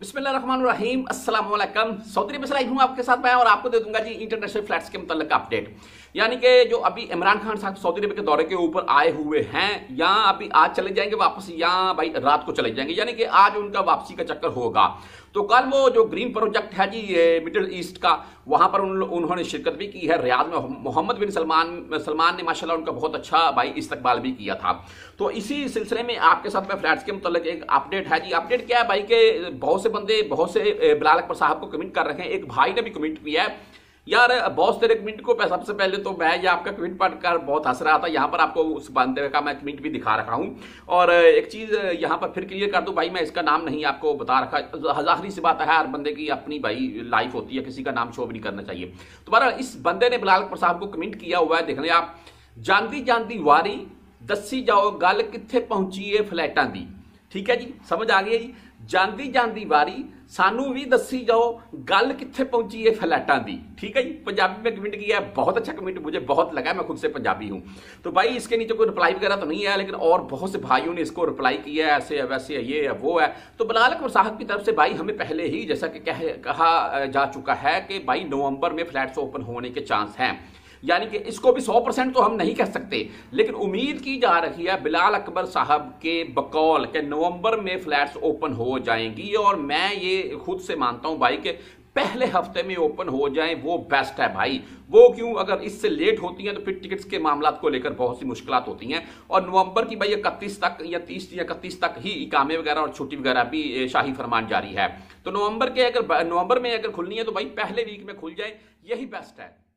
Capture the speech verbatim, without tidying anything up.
बिस्मिल्लाहिर्रहमानिर्रहीम अस्सलाम वालेकुम। सऊदी अरब से लाइव हूँ आपके साथ मैं, और आपको दे दूंगा जी इंटरनेशनल फ्लैट्स के मतलब अपडेट। यानी कि जो अभी इमरान खान साहब सऊदी अरब के दौरे के ऊपर आए हुए हैं, यहाँ अभी आज चले जाएंगे वापस, यहाँ भाई रात को चले जाएंगे, यानी कि आज उनका वापसी का चक्कर होगा। तो कल वो जो ग्रीन प्रोजेक्ट है जी मिडिल ईस्ट का, वहाँ पर उन, उन्होंने शिरकत भी की है रियाद में। मोहम्मद बिन सलमान सलमान ने माशाल्लाह उनका बहुत अच्छा भाई इस्तकबाल भी किया था। तो इसी सिलसिले में आपके साथ में फ्लैट्स के मतलब एक अपडेट है जी। अपडेट क्या है भाई के बहुत से बंदे, बहुत से बिलाल अकबर साहब को कमेंट कर रहे हैं। एक भाई ने भी कमेंट किया है, यार बॉस तेरे कमेंट को सबसे पहले तो मैं ये आपका कमेंट पढ़कर बहुत हंस रहा था। यहाँ पर आपको उस बंदे का मैं कमेंट भी दिखा रखा हूँ। और एक चीज़ यहाँ पर फिर क्लियर कर दूँ भाई, मैं इसका नाम नहीं आपको बता रखा। जाहिर सी बात है, हर बंदे की अपनी भाई लाइफ होती है, किसी का नाम शो भी नहीं करना चाहिए। तो बहरहाल इस बंदे ने बिलाल अकबर साहब को कमेंट किया हुआ है, देख लें आप। जानती जानती वारी दसी जाओ गल कित्थे पहुंची है फ्लैटां दी। ठीक है जी, समझ आ गई है जी। जानती जानती वारी सानू भी दसी जाओ गल कित्थे पहुंची है फ्लैटां दी। ठीक है जी, पंजाबी में कमेंट किया है, बहुत अच्छा कमेंट मुझे बहुत लगा, मैं खुद से पंजाबी हूँ। तो भाई इसके नीचे कोई रिप्लाई वगैरह तो नहीं है, लेकिन और बहुत से भाइयों ने इसको रिप्लाई किया है, ऐसे है वैसे है ये है वो है। तो बिलाल अकबर साहब की तरफ से भाई हमें पहले ही जैसा कि कह कहा जा चुका है कि भाई नवंबर में फ्लैट्स ओपन होने के चांस हैं, यानी कि इसको भी सौ परसेंट तो हम नहीं कह सकते, लेकिन उम्मीद की जा रही है बिलाल अकबर साहब के बकौल के नवंबर में फ्लैट्स ओपन हो जाएंगी। और मैं ये खुद से मानता हूं भाई कि पहले हफ्ते में ओपन हो जाएं वो बेस्ट है भाई। वो क्यों, अगर इससे लेट होती हैं तो फिर टिकट्स के मामला को लेकर बहुत सी मुश्किलात होती हैं। और नवंबर की भाई इकतीस तक या तीस या इकतीस तक ही इकामे वगैरह और छुट्टी वगैरह भी शाही फरमान जारी है। तो नवंबर के अगर नवंबर में अगर खुलनी है तो भाई पहले वीक में खुल जाए, यही बेस्ट है।